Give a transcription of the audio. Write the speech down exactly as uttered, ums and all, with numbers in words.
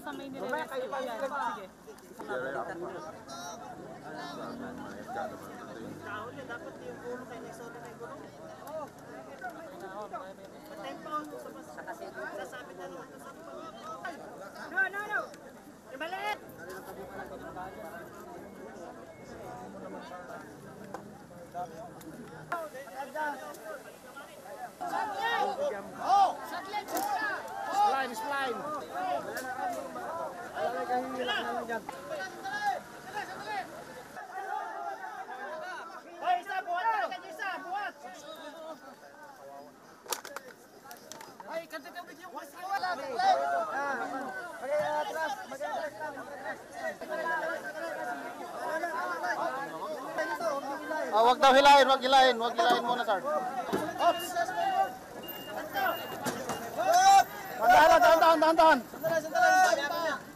samay nire-rest ko yan. Sige. Tao na, dapat yung gulo kayo na isotin na gulo. Oo. Patay pa ako sa mas. Sasabit na naman. No, no, no. Ibalik! Oh, wag daw hilahin, wag hilahin, wag hilahin muna, sir. Ops! Tahan, tahan, tahan, tahan, tahan. Sandali, sandali, sandali.